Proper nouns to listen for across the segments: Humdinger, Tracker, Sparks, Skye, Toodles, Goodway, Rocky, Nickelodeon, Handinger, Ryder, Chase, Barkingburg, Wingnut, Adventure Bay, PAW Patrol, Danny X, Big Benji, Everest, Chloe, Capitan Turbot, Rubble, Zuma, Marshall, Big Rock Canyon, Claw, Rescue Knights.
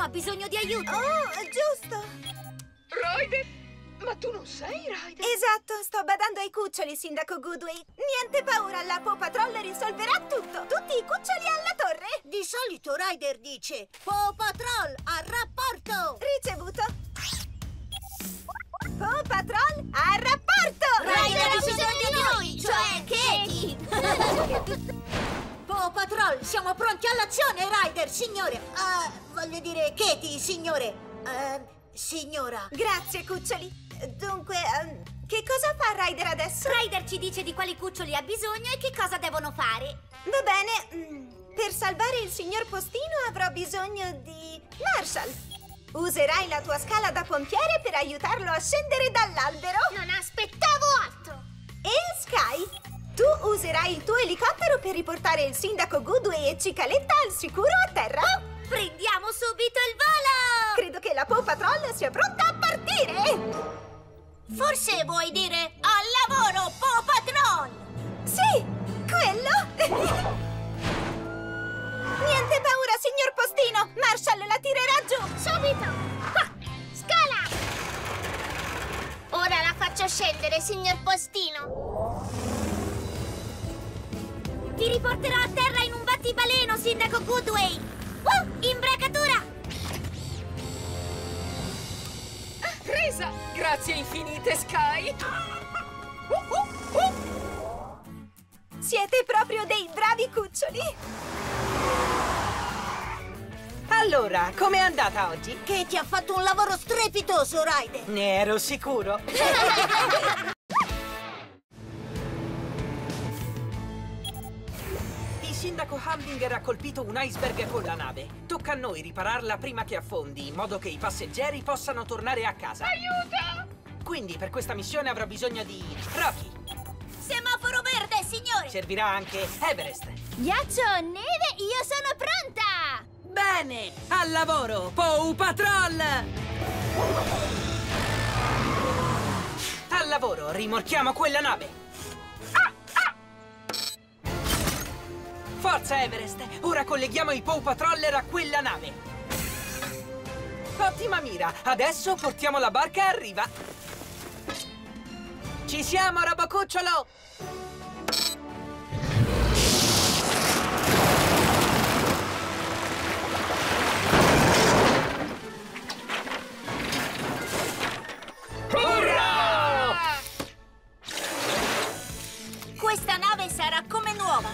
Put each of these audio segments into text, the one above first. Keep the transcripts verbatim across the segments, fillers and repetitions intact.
qualcuno ha bisogno di aiuto. Oh, giusto. Ryder? Ma tu non sei Ryder? Esatto, sto badando ai cuccioli, Sindaco Goodway. Niente paura, la P A W Patrol risolverà tutto. Tutti i cuccioli alla torre. Di solito Ryder dice: P A W Patrol al rapporto. Ricevuto. P A W Patrol al rapporto. Ryder ha bisogno di noi, cioè Katie. P A W Patrol, siamo pronti all'azione, Ryder, signore. Uh, voglio dire Katie, signore. Uh, signora. Grazie, cuccioli. Dunque, um, che cosa fa Ryder adesso? Ryder ci dice di quali cuccioli ha bisogno e che cosa devono fare. Va bene, per salvare il signor Postino avrò bisogno di Marshall. Userai la tua scala da pompiere per aiutarlo a scendere dall'albero. Non aspettavo altro. E Skye, tu userai il tuo elicottero per riportare il sindaco Goodway e Cicaletta al sicuro a terra. Oh, prendiamo subito il volo! Credo che la P A W Patrol sia pronta a partire! Forse vuoi dire al lavoro, P A W Patrol! Sì, quello! Niente paura, signor Postino! Marshall la tirerà giù! Subito! Qua. Scala! Ora la faccio scendere, signor Postino! Ti riporterò a terra in un battibaleno, Sindaco Goodway! Uh, imbracatura! Presa! Grazie infinite, Skye! Uh, uh, uh. Siete proprio dei bravi cuccioli! Allora, com'è andata oggi? Katie ha fatto un lavoro strepitoso, Ryder! Ne ero sicuro! Il sindaco Humdinger ha colpito un iceberg con la nave. Tocca a noi ripararla prima che affondi, in modo che i passeggeri possano tornare a casa. Aiuto! Quindi per questa missione avrò bisogno di Rocky. Semaforo verde, signore! Servirà anche Everest. Ghiaccio, neve, io sono pronta! Bene, al lavoro, P A W Patrol! Al lavoro, rimorchiamo quella nave! Forza Everest! Ora colleghiamo i P A W Patroller a quella nave! Ottima mira! Adesso portiamo la barca a riva! Ci siamo, Robocucciolo!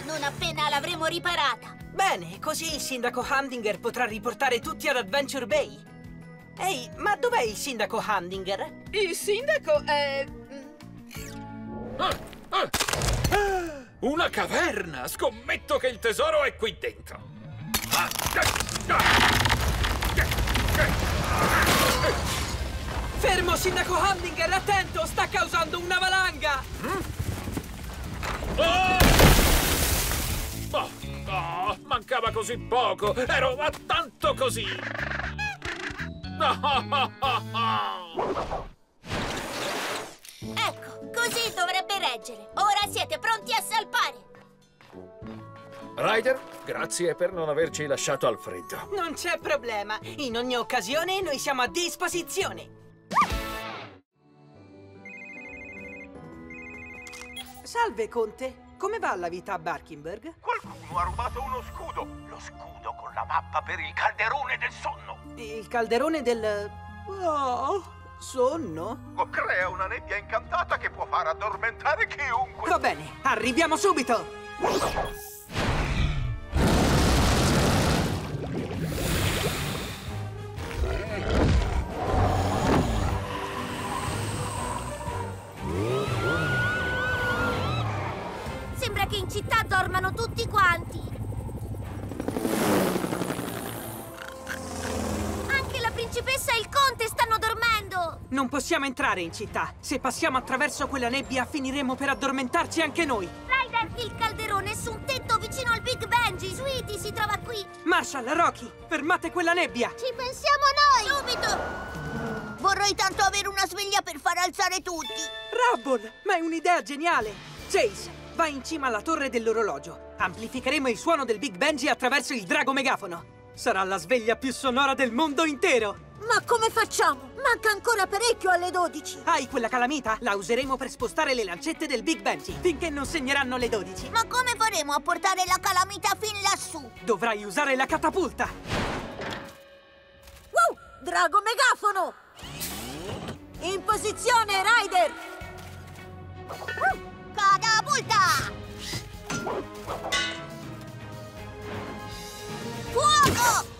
Non appena l'avremo riparata. Bene, così il sindaco Handinger potrà riportare tutti ad Adventure Bay. Ehi, ma dov'è il sindaco Handinger? Il sindaco è... Ah, ah. Ah, una caverna! Scommetto che il tesoro è qui dentro. Ah, ah, ah. Fermo, sindaco Handinger, attento! Sta causando una valanga! Mm? Oh! Oh, oh, mancava così poco! Ero tanto così! Oh, oh, oh, oh. Ecco, così dovrebbe reggere! Ora siete pronti a salpare! Ryder, grazie per non averci lasciato al freddo. Non c'è problema! In ogni occasione noi siamo a disposizione! Salve, Conte! Come va la vita a Barkingburg? Qualcuno ha rubato uno scudo! Lo scudo con la mappa per il calderone del sonno! Il calderone del... Oh, sonno? Oh, crea una nebbia incantata che può far addormentare chiunque! Va bene, arriviamo subito! Che in città dormano tutti quanti. Anche la principessa e il conte stanno dormendo. Non possiamo entrare in città. Se passiamo attraverso quella nebbia finiremo per addormentarci anche noi. Ryder, il calderone è su un tetto vicino al Big Benji. Sweetie si trova qui. Marshall, Rocky, fermate quella nebbia. Ci pensiamo noi. Subito. Vorrei tanto avere una sveglia per far alzare tutti. Rubble, ma è un'idea geniale. Chase, vai in cima alla torre dell'orologio. Amplificheremo il suono del Big Benji attraverso il drago megafono. Sarà la sveglia più sonora del mondo intero! Ma come facciamo? Manca ancora parecchio alle dodici! Hai quella calamita? La useremo per spostare le lancette del Big Benji finché non segneranno le dodici! Ma come faremo a portare la calamita fin lassù? Dovrai usare la catapulta! Wow! Drago megafono! In posizione, Ryder! Catapulta! Fuoco!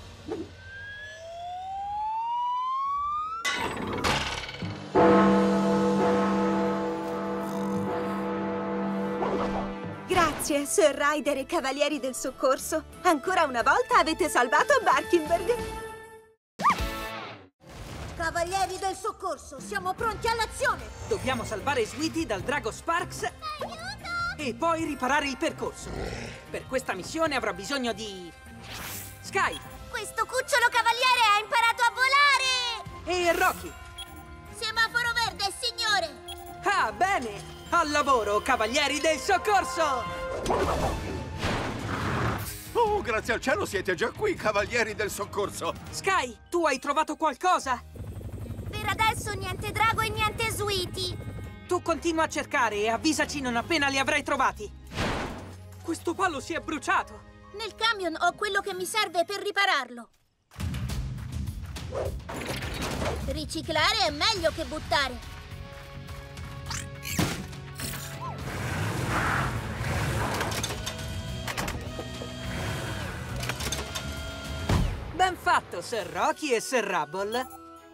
Grazie, Sir Ryder e Cavalieri del Soccorso. Ancora una volta avete salvato Barkingburg. Cavalieri del Soccorso, siamo pronti all'azione! Dobbiamo salvare Sweetie dal drago Sparks. Aiuto! E poi riparare il percorso. Per questa missione avrò bisogno di... Skye! Questo cucciolo cavaliere ha imparato a volare! E Rocky! Semaforo verde, signore! Ah, bene! Al lavoro, Cavalieri del Soccorso! Oh, grazie al cielo siete già qui, Cavalieri del Soccorso! Skye, tu hai trovato qualcosa? Per adesso niente drago e niente Sweetie! Tu continua a cercare e avvisaci non appena li avrai trovati! Questo palo si è bruciato! Nel camion ho quello che mi serve per ripararlo. Riciclare è meglio che buttare. Ben fatto, Sir Rocky e Sir Rubble.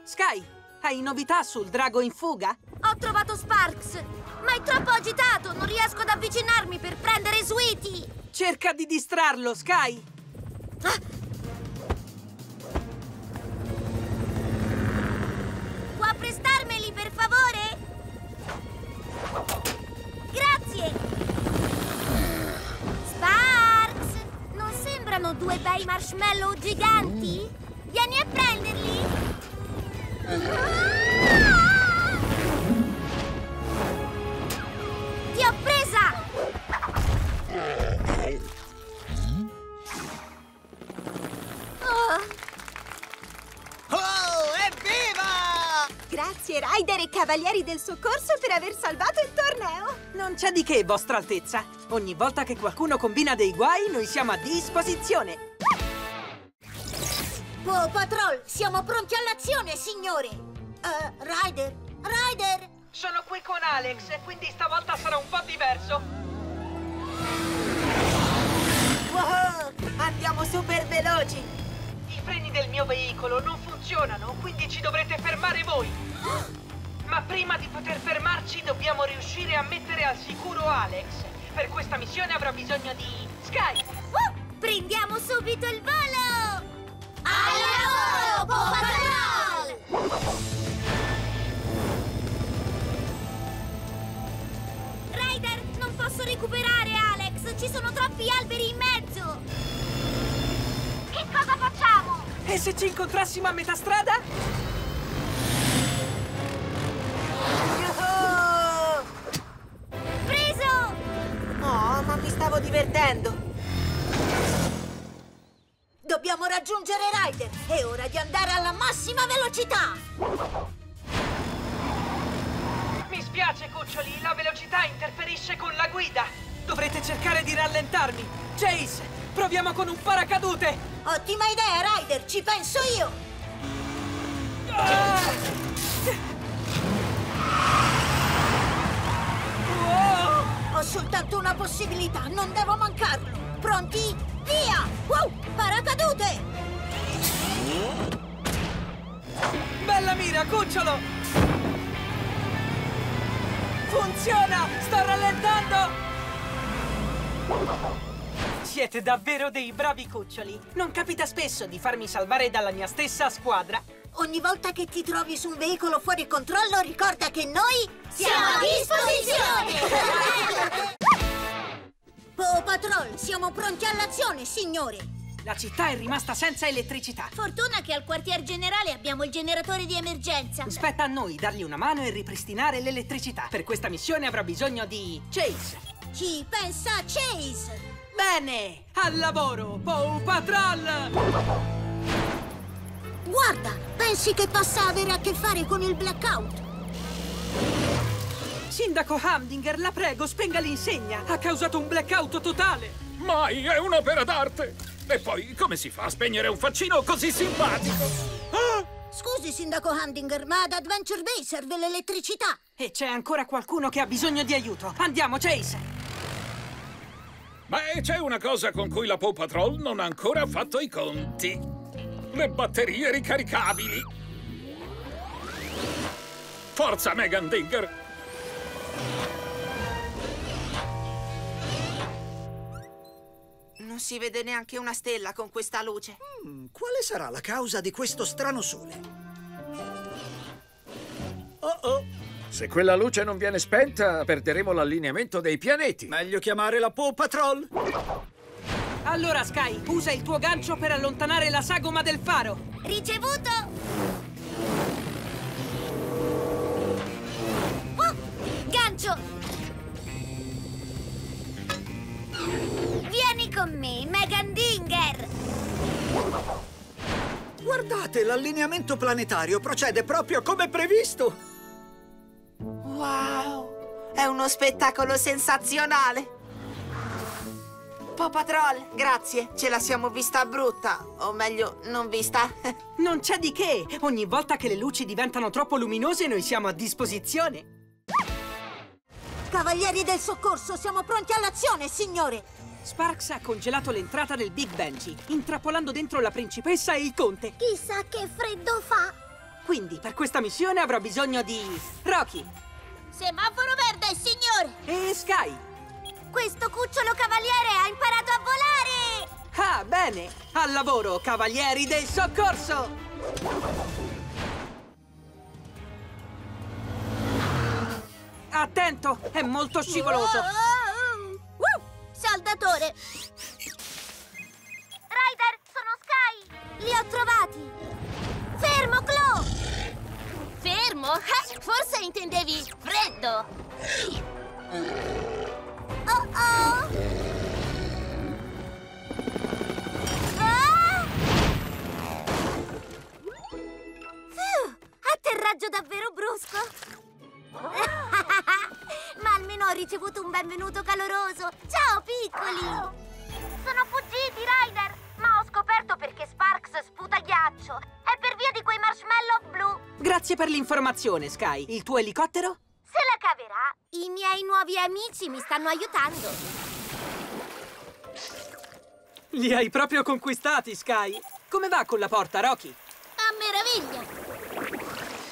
Skye, hai novità sul drago in fuga? Ho trovato Sparks, ma è troppo agitato. Non riesco ad avvicinarmi per prendere Sweetie. Cerca di distrarlo, Skye! Ah. Può prestarmeli, per favore? Grazie! Sparks! Non sembrano due bei marshmallow giganti? Vieni a prenderli! Ah! Ti ho presa! Oh, evviva! Grazie, Ryder e Cavalieri del Soccorso, per aver salvato il torneo! Non c'è di che, Vostra Altezza! Ogni volta che qualcuno combina dei guai, noi siamo a disposizione! P A W Patrol, siamo pronti all'azione, signore! Uh, Ryder? Ryder? Sono qui con Alex, quindi stavolta sarà un po' diverso! Wow! Andiamo super veloci! I freni del mio veicolo non funzionano, quindi ci dovrete fermare voi! Ma prima di poter fermarci dobbiamo riuscire a mettere al sicuro Alex. Per questa missione avrà bisogno di... Skye! Uh! Prendiamo subito il volo! Al lavoro, P A W Patrol! Ryder, non posso recuperare Alex! Ci sono troppi alberi in mezzo! Che cosa facciamo? E se ci incontrassimo a metà strada? Yo-ho! Preso! Oh, ma mi stavo divertendo! Dobbiamo raggiungere Ryder! È ora di andare alla massima velocità! Mi spiace, cuccioli! La velocità interferisce con la guida! Dovrete cercare di rallentarmi! Chase, proviamo con un paracadute! Ottima idea, Ryder! Ci penso io! Ah! Wow! Ho soltanto una possibilità, non devo mancarlo! Pronti? Via! Wow! Paracadute! Bella mira, cucciolo! Funziona! Sto rallentando! Siete davvero dei bravi cuccioli. Non capita spesso di farmi salvare dalla mia stessa squadra. Ogni volta che ti trovi su un veicolo fuori controllo, ricorda che noi siamo a disposizione! P A W Patrol, siamo pronti all'azione, signore! La città è rimasta senza elettricità. Fortuna che al quartier generale abbiamo il generatore di emergenza. Spetta a noi dargli una mano e ripristinare l'elettricità. Per questa missione avrà bisogno di... Chase! Ci pensa Chase! Bene! Al lavoro, P A W Patrol! Guarda! Pensi che possa avere a che fare con il blackout? Sindaco Humdinger, la prego, spenga l'insegna! Ha causato un blackout totale! Mai! È un'opera d'arte! E poi, come si fa a spegnere un faccino così simpatico? Ah! Scusi, sindaco Handinger, ma ad Adventure Bay serve l'elettricità! E c'è ancora qualcuno che ha bisogno di aiuto! Andiamo, Chase! Beh, c'è una cosa con cui la P A W Patrol non ha ancora fatto i conti. Le batterie ricaricabili. Forza, Megandinger! Non si vede neanche una stella con questa luce. Mm, quale sarà la causa di questo strano sole? Oh oh! Se quella luce non viene spenta, perderemo l'allineamento dei pianeti. Meglio chiamare la P A W Patrol. Allora, Skye, usa il tuo gancio per allontanare la sagoma del faro. Ricevuto! Oh! Gancio! Vieni con me, Megandinger! Guardate, l'allineamento planetario procede proprio come previsto! Wow! È uno spettacolo sensazionale! P A W Patrol, grazie! Ce la siamo vista brutta! O meglio, non vista! Non c'è di che! Ogni volta che le luci diventano troppo luminose, noi siamo a disposizione! Cavalieri del soccorso, siamo pronti all'azione, signore! Sparks ha congelato l'entrata del Big Benji, intrappolando dentro la principessa e il conte! Chissà che freddo fa! Quindi, per questa missione avrò bisogno di... Rocky! Semaforo verde, signore! E Skye! Questo cucciolo cavaliere ha imparato a volare! Ah, bene! Al lavoro, cavalieri del soccorso! Attento! È molto scivoloso! Wow. Uh, saldatore! Ryder, sono Skye! Li ho trovati! Fermo, Claw! Fermo? Forse intendevi freddo! Oh oh! Ah! Fiu, atterraggio davvero brusco! Ma almeno ho ricevuto un benvenuto caloroso! Ciao, piccoli! Sono fuggiti, Ryder! Ma ho scoperto perché Sparks sputa ghiaccio! È per via di quei marshmallow blu! Grazie per l'informazione, Skye. Il tuo elicottero? Se la caverà! I miei nuovi amici mi stanno aiutando! Li hai proprio conquistati, Skye! Come va con la porta, Rocky? A meraviglia!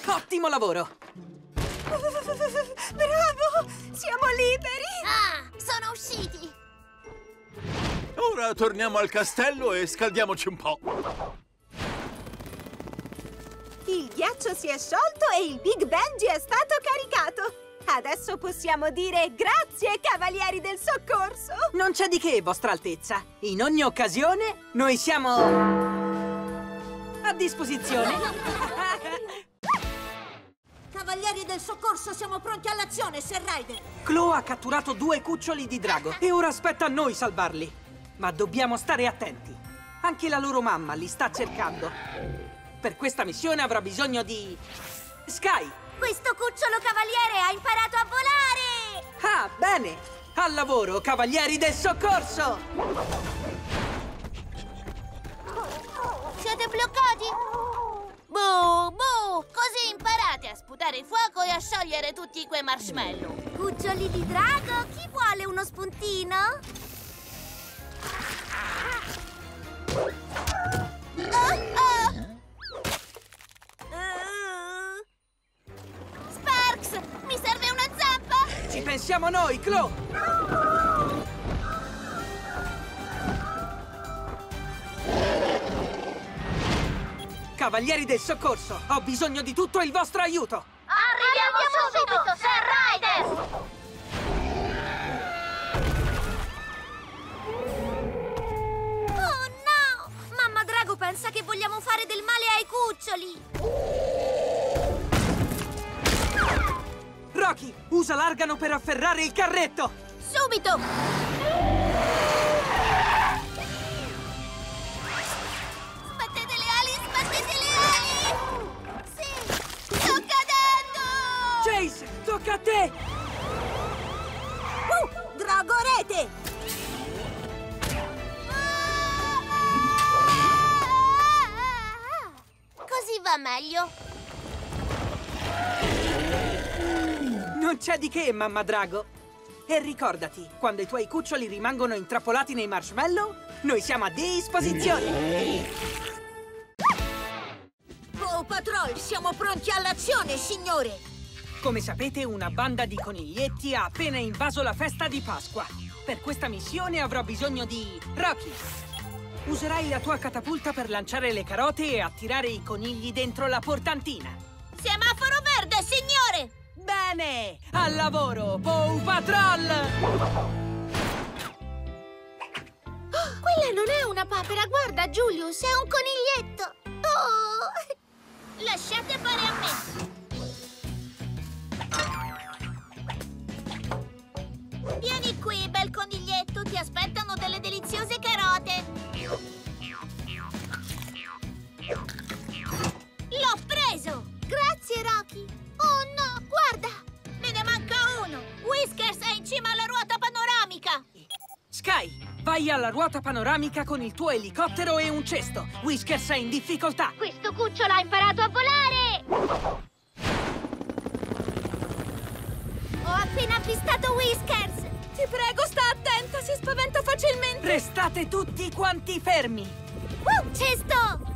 Ottimo lavoro! Bravo! Siamo liberi! Ah! Sono usciti! Ora torniamo al castello e scaldiamoci un po'. Il ghiaccio si è sciolto e il Big Benji è stato caricato. Adesso possiamo dire grazie, cavalieri del soccorso. Non c'è di che, vostra altezza. In ogni occasione, noi siamo... a disposizione. Cavalieri del soccorso, siamo pronti all'azione, Sir Ryder. Chloe ha catturato due cuccioli di drago e ora aspetta a noi salvarli. Ma dobbiamo stare attenti. Anche la loro mamma li sta cercando. Per questa missione avrà bisogno di... Skye! Questo cucciolo cavaliere ha imparato a volare! Ah, bene! Al lavoro, cavalieri del soccorso! Siete bloccati? Boh, boh! Così imparate a sputare il fuoco e a sciogliere tutti quei marshmallow. Cuccioli di drago? Chi vuole uno spuntino? Oh, oh. Uh. Sparks, mi serve una zappa! Ci pensiamo noi, Chloe! No. Cavalieri del soccorso, ho bisogno di tutto il vostro aiuto! Arriviamo, Arriviamo subito, subito, Sir Ryder! Pensa che vogliamo fare del male ai cuccioli! Rocky, usa l'argano per afferrare il carretto! Subito! meglio? Non c'è di che, mamma Drago. E ricordati, quando i tuoi cuccioli rimangono intrappolati nei marshmallow, noi siamo a disposizione. PAW Patrol, siamo pronti all'azione, signore! Come sapete, una banda di coniglietti ha appena invaso la festa di Pasqua. Per questa missione avrò bisogno di Rocky. Userai la tua catapulta per lanciare le carote e attirare i conigli dentro la portantina. Semaforo verde, signore! Bene! Al lavoro, PAW Patrol! Oh, quella non è una papera, guarda, Julius, è un coniglietto! Oh! Lasciate fare a me! Vieni qui, bel coniglietto, ti aspettano delle deliziose carote! L'ho preso! Grazie, Rocky! Oh no, guarda! Me ne manca uno! Whiskers è in cima alla ruota panoramica! Skye, vai alla ruota panoramica con il tuo elicottero e un cesto! Whiskers è in difficoltà! Questo cucciolo ha imparato a volare! Ho appena avvistato Whiskers! Ti prego, sta attenta! Si spaventa facilmente! Restate tutti quanti fermi! Uh, cesto!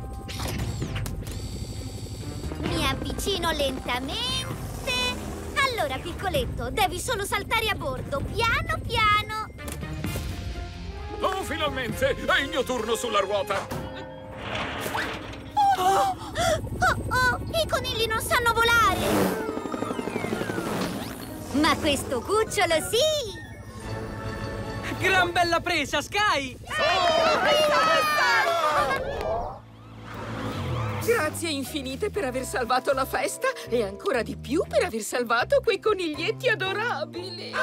Mi avvicino lentamente. Allora, piccoletto, devi solo saltare a bordo, piano piano. Oh, finalmente! È il mio turno sulla ruota! Oh, oh, oh! I conigli non sanno volare! Ma questo cucciolo sì! Gran bella presa, Skye! Sì, oh, grazie infinite per aver salvato la festa e ancora di più per aver salvato quei coniglietti adorabili!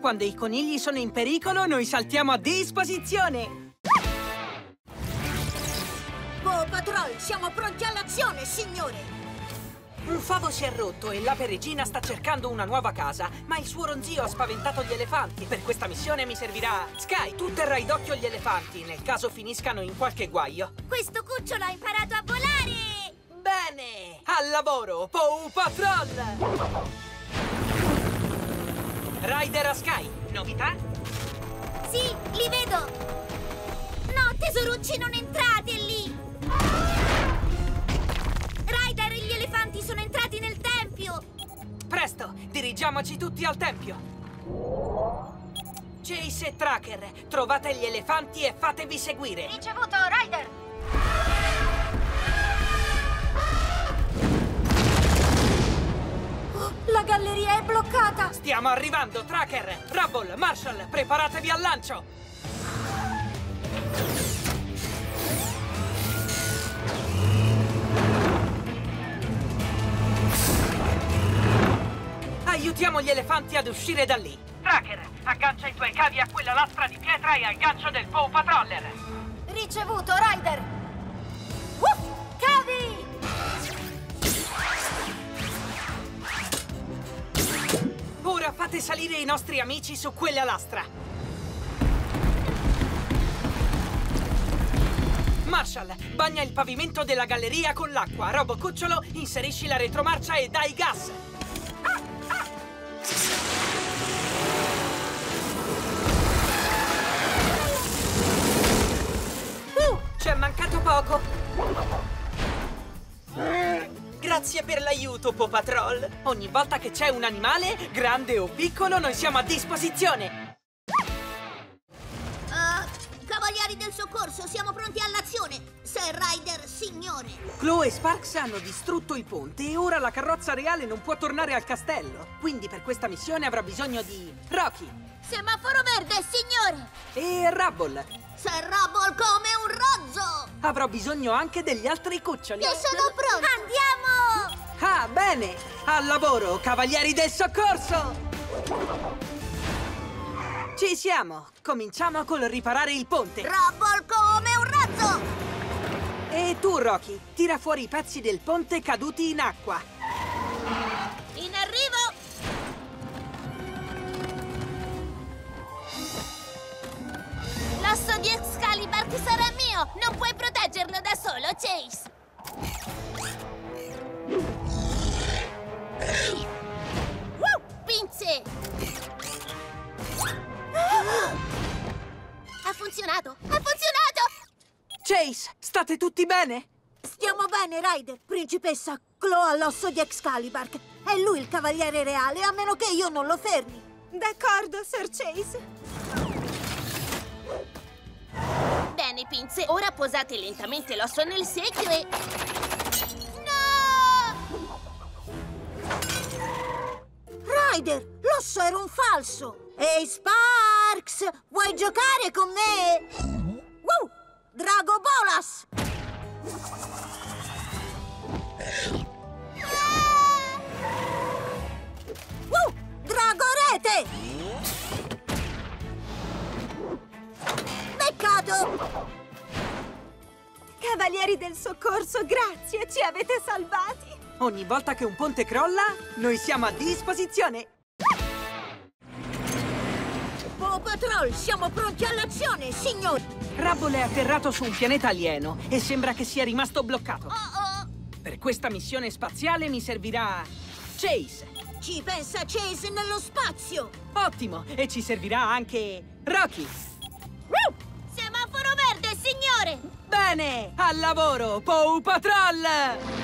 Quando i conigli sono in pericolo, noi saltiamo a disposizione! PAW Patrol, siamo pronti all'azione, signore! Un favo si è rotto e la peregina sta cercando una nuova casa, ma il suo ronzio ha spaventato gli elefanti. Per questa missione mi servirà Skye. Tu terrai d'occhio gli elefanti, nel caso finiscano in qualche guaio. Questo cucciolo ha imparato a volare! Bene! Al lavoro, PAW Patrol! Ryder a Skye, novità? Sì, li vedo! No, tesorucci, non entrate lì! Sono entrati nel tempio! Presto! Dirigiamoci tutti al tempio! Chase e Tracker, trovate gli elefanti e fatevi seguire! Ricevuto, Ryder! Oh, la galleria è bloccata! Stiamo arrivando, Tracker! Rubble, Marshall, preparatevi al lancio! Aiutiamo gli elefanti ad uscire da lì. Tracker, aggancia i tuoi cavi a quella lastra di pietra e al gancio del PAW Patroller. Ricevuto, Ryder. Uff, cavi! Ora fate salire i nostri amici su quella lastra. Marshall, bagna il pavimento della galleria con l'acqua. Robo Cucciolo, inserisci la retromarcia e dai gas. Uh, ci è mancato poco. Grazie per l'aiuto, PAW Patrol. Ogni volta che c'è un animale, grande o piccolo, noi siamo a disposizione. uh, Cavalieri del soccorso, siamo pronti all'azione. Sir Ryder, signore. Chloe e Sparks hanno distrutto il ponte e ora la carrozza reale non può tornare al castello. Quindi per questa missione avrà bisogno di Rocky. Semaforo verde, signore. E Rubble. Sir Rubble come un rozzo! Avrò bisogno anche degli altri cuccioli. Io sono pronto! Andiamo! Ah, bene! Al lavoro, cavalieri del soccorso! Ci siamo! Cominciamo col riparare il ponte. Rubble come un rozzo! E tu, Rocky, tira fuori i pezzi del ponte caduti in acqua. In arrivo! L'asso di Excalibur sarà mio! Non puoi proteggerlo da solo, Chase! funzionato! Ha funzionato! Chase, state tutti bene? Stiamo bene, Ryder. Principessa, Claw ha l'osso di Excalibur. È lui il cavaliere reale, a meno che io non lo fermi. D'accordo, Sir Chase. Bene, pinze, ora posate lentamente l'osso nel secchio e... No! Ryder, l'osso era un falso. Ehi, Sparks, vuoi giocare con me? Wow! Drago Bolas! Ah! Wow! Drago Rete! Beccato! Cavalieri del soccorso, grazie, ci avete salvati! Ogni volta che un ponte crolla, noi siamo a disposizione! P A W Patrol, siamo pronti all'azione, signori! Rubble è atterrato su un pianeta alieno e sembra che sia rimasto bloccato. Oh oh. Per questa missione spaziale mi servirà... Chase! Ci pensa Chase nello spazio! Ottimo! E ci servirà anche... Rocky! Woo! Semaforo verde, signore! Bene! Al lavoro, P A W Patrol!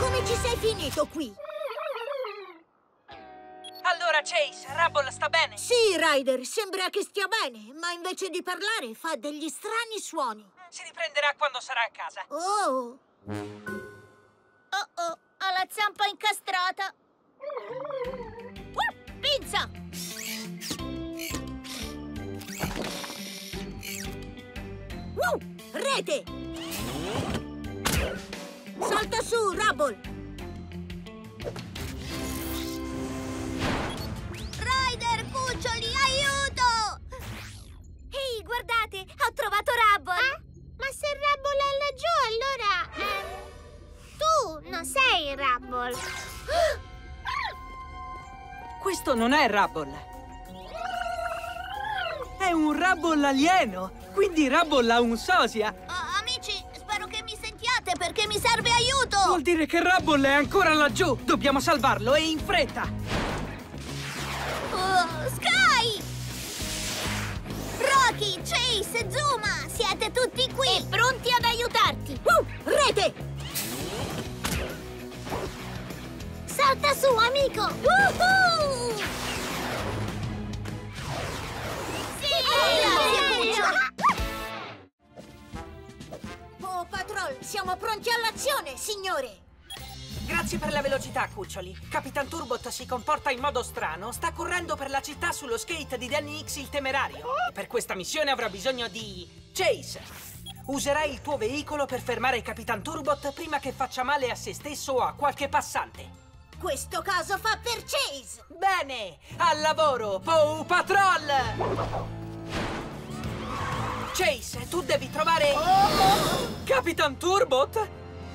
Come ci sei finito qui? Allora, Chase, Rubble sta bene? Sì, Ryder, sembra che stia bene, ma invece di parlare fa degli strani suoni. Si riprenderà quando sarà a casa. Oh! Oh oh, ha la zampa incastrata. Uh, pinza! Uh, rete! Salta su, Rubble! Ryder, Puccioli, aiuto! Ehi, hey, guardate! Ho trovato Rubble! Ah? Ma se Rubble è laggiù, allora... Ehm, tu non sei Rubble! Questo non è Rubble! È un Rubble alieno! Quindi Rubble ha un sosia! Oh, amici, spero che mi sentiate perché mi serve aiuto! Vuol dire che Rubble è ancora laggiù! Dobbiamo salvarlo e in fretta! Oh, Skye! Rocky, Chase, Zuma! Siete tutti qui! E pronti ad aiutarti! Uh, rete! Salta su, amico! Uh-huh! Sì! Sì! Sì! P A W Patrol, siamo pronti all'azione, signore! Grazie per la velocità, cuccioli. Capitan Turbot si comporta in modo strano. Sta correndo per la città sullo skate di Danny X il temerario. E per questa missione avrà bisogno di... Chase! Userai il tuo veicolo per fermare Capitan Turbot prima che faccia male a se stesso o a qualche passante. Questo caso fa per Chase! Bene! Al lavoro, P A W Patrol! Chase, tu devi trovare... Oh! Capitan Turbot?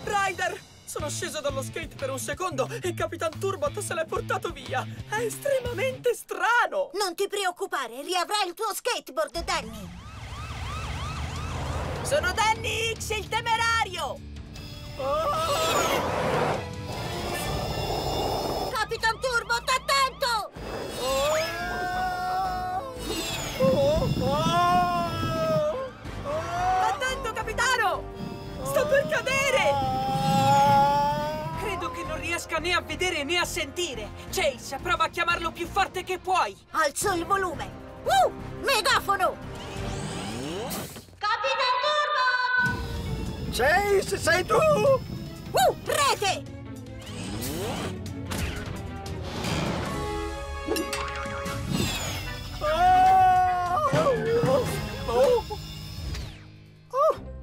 Ryder, sono sceso dallo skate per un secondo e Capitan Turbot se l'è portato via. È estremamente strano. Non ti preoccupare, riavrai il tuo skateboard, Danny. Sono Danny X, il temerario. Oh! Capitan Turbot, attento! Oh! Oh! Oh! Capitano! Sto per cadere! Credo che non riesca né a vedere né a sentire. Chase, prova a chiamarlo più forte che puoi. Alzo il volume. Uh! Megafono! Capitan Turbo! Chase, sei tu! Uh! Rete! Oh! Oh! Oh! Oh!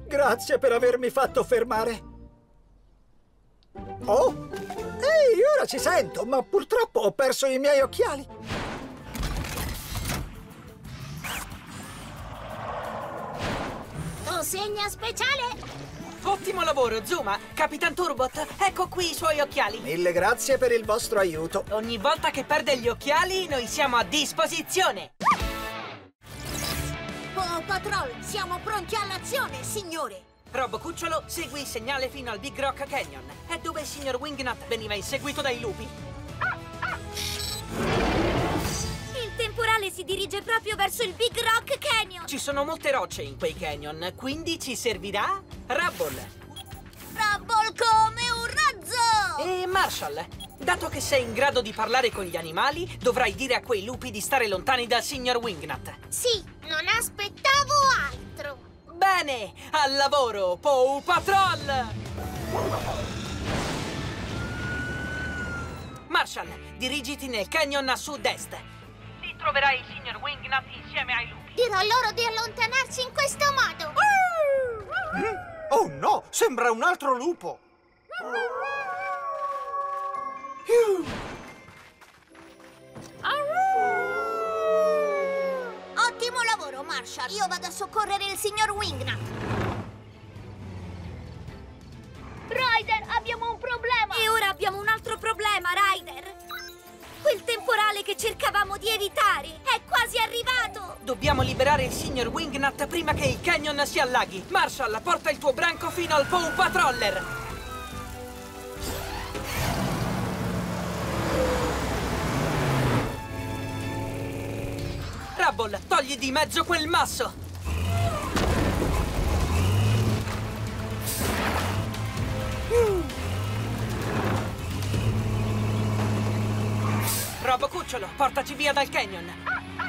Grazie per avermi fatto fermare. Oh! Ehi, ora ci sento, ma purtroppo ho perso i miei occhiali. Consegna speciale! Ottimo lavoro, Zuma! Capitan Turbot, ecco qui i suoi occhiali. Mille grazie per il vostro aiuto. Ogni volta che perde gli occhiali, noi siamo a disposizione. P A W Patrol, siamo pronti all'azione, signore! Rob Cucciolo, segui il segnale fino al Big Rock Canyon. È dove il signor Wingnut veniva inseguito dai lupi. si dirige proprio verso il Big Rock Canyon. Ci sono molte rocce in quei canyon, quindi ci servirà Rubble. Rubble come un razzo! E Marshall, dato che sei in grado di parlare con gli animali, dovrai dire a quei lupi di stare lontani dal signor Wingnut. Sì, non aspettavo altro. Bene, al lavoro, P A W Patrol! Marshall, dirigiti nel canyon a sud-est. Lì troverai il signor Wingnut insieme ai lupi. Dirò loro di allontanarsi in questo modo. Oh no, sembra un altro lupo. Ottimo lavoro, Marshall. Io vado a soccorrere il signor Wingnut. Ryder, abbiamo un problema! E ora abbiamo un altro problema, Ryder! Quel temporale che cercavamo di evitare è quasi arrivato! Dobbiamo liberare il signor Wingnut prima che il canyon si allaghi! Marshall, porta il tuo branco fino al P A W Patroller! Rubble, togli di mezzo quel masso! Robo Cucciolo, portaci via dal canyon! Ah,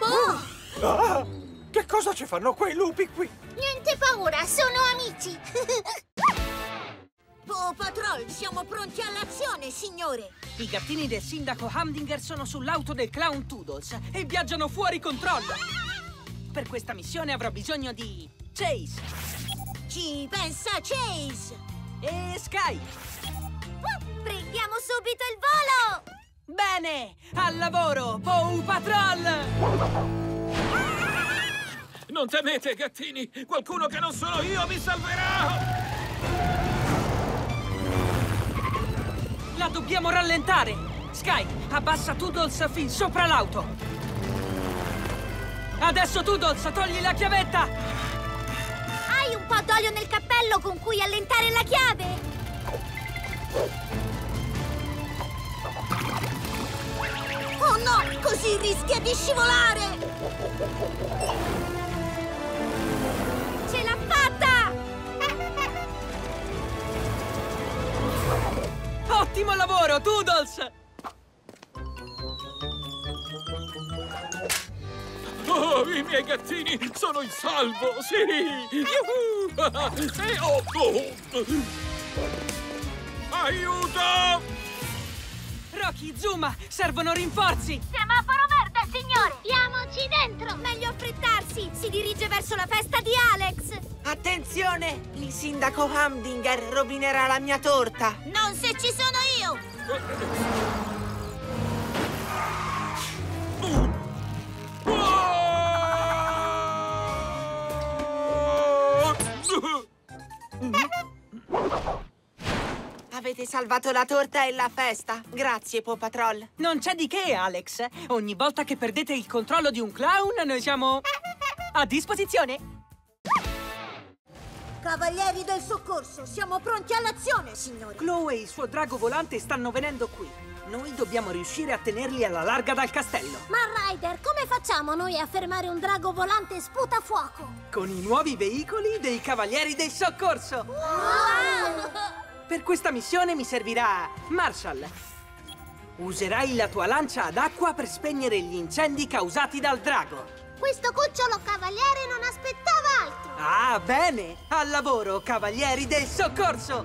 ah. Oh. Ah, che cosa ci fanno quei lupi qui? Niente paura, sono amici! P A W Patrol, siamo pronti all'azione, signore! I gattini del sindaco Humdinger sono sull'auto del clown Toodles e viaggiano fuori controllo! Per questa missione avrò bisogno di Chase! Ci pensa Chase! E Skye! Prendiamo subito il volo! Bene! Al lavoro, P A W Patrol! Non temete, gattini! Qualcuno che non sono io mi salverà! La dobbiamo rallentare! Skye, abbassa Toodles fin sopra l'auto! Adesso Toodles, togli la chiavetta! Un po' d'olio nel cappello con cui allentare la chiave. Oh no, così rischia di scivolare. Ce l'ha fatta! Ottimo lavoro, Toodles! Oh, i miei gattini sono in salvo, sì! Yuhu! E oh, oh. Aiuto! Rocky, Zuma, servono rinforzi! Semaforo verde, signore! Diamoci dentro! Meglio affrettarsi! Si dirige verso la festa di Alex! Attenzione! Il sindaco Humdinger rovinerà la mia torta! Non se ci sono io! Avete salvato la torta e la festa. Grazie, P A W Patrol. Non c'è di che, Alex. Ogni volta che perdete il controllo di un clown, noi siamo a disposizione. Cavalieri del soccorso, siamo pronti all'azione, signori. Chloe e il suo drago volante stanno venendo qui. Noi dobbiamo riuscire a tenerli alla larga dal castello. Ma Ryder, come facciamo noi a fermare un drago volante sputafuoco? Con i nuovi veicoli dei Cavalieri del Soccorso! Wow! Wow! Per questa missione mi servirà Marshall. Userai la tua lancia ad acqua per spegnere gli incendi causati dal drago. Questo cucciolo cavaliere non aspettava altro! Ah, bene! Al lavoro, Cavalieri del Soccorso!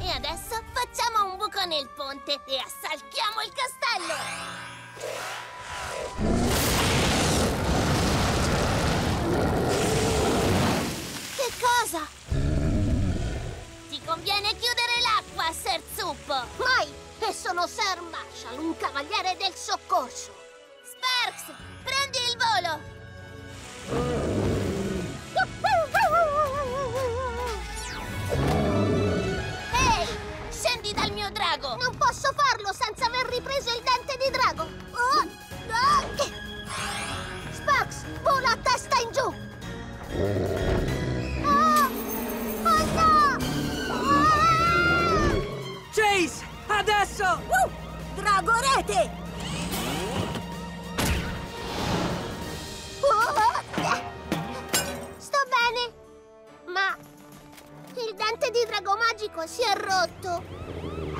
E adesso facciamo un buco nel ponte e assaltiamo il castello! Che cosa? Ti conviene chiudere l'acqua, Ser Zuppo! Mai! E sono Sir Marshall, un cavaliere del soccorso. Sparks, prendi il volo! Ehi, hey, scendi dal mio drago! Non posso farlo senza aver ripreso il dente di drago! Oh, oh. Sparks, vola a testa in giù! Oh. て。Sto bene, ma il dente di drago magico si è rotto.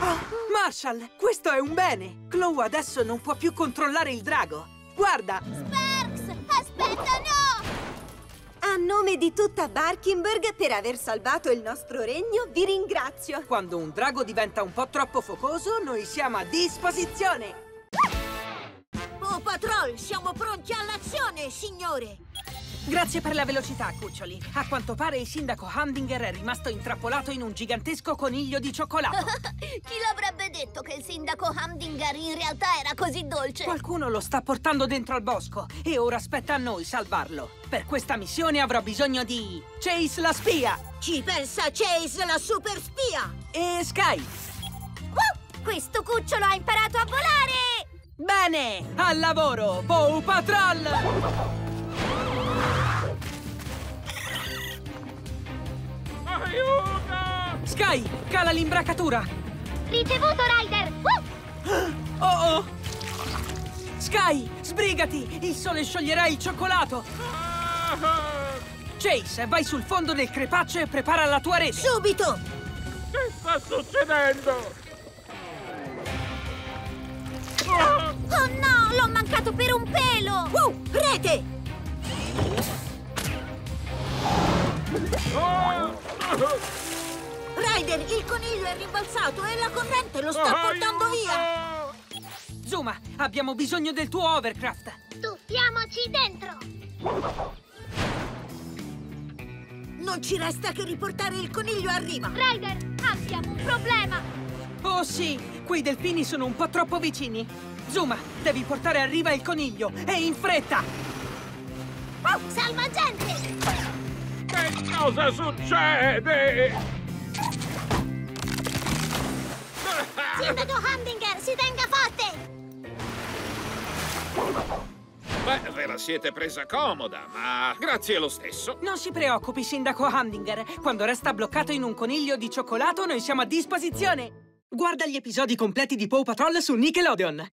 Oh, Marshall, questo è un bene! Chloe adesso non può più controllare il drago! Guarda! Sparks, aspetta, no! A nome di tutta Barkingburg per aver salvato il nostro regno, vi ringrazio! Quando un drago diventa un po' troppo focoso, noi siamo a disposizione! PAW Patrol, siamo pronti all'azione, signore! Grazie per la velocità, cuccioli. A quanto pare il sindaco Humdinger è rimasto intrappolato in un gigantesco coniglio di cioccolato. Chi l'avrebbe detto che il sindaco Humdinger in realtà era così dolce? Qualcuno lo sta portando dentro al bosco e ora spetta a noi salvarlo. Per questa missione avrò bisogno di Chase la spia. Ci pensa Chase la super spia. E Skye. Uh, questo cucciolo ha imparato a volare! Bene, al lavoro, PAW Patrol! Aiuto! Skye, cala l'imbracatura! Ricevuto, Ryder! Uh! Oh oh! Skye, sbrigati! Il sole scioglierà il cioccolato! Chase, vai sul fondo del crepaccio e prepara la tua rete! Subito! Che sta succedendo? Oh, oh no! L'ho mancato per un pelo! Uh! Rete! Oh! Ryder, il coniglio è rimbalzato e la corrente lo sta portando via! Zuma, abbiamo bisogno del tuo hovercraft! Tuffiamoci dentro! Non ci resta che riportare il coniglio a riva! Ryder, abbiamo un problema! Oh sì, quei delfini sono un po' troppo vicini! Zuma, devi portare a riva il coniglio e in fretta! Oh, salva gente! Che cosa succede? Sindaco Humdinger, si tenga forte! Beh, ve la siete presa comoda, ma grazie lo stesso. Non si preoccupi, sindaco Humdinger. Quando resta bloccato in un coniglio di cioccolato, noi siamo a disposizione. Guarda gli episodi completi di PAW Patrol su Nickelodeon.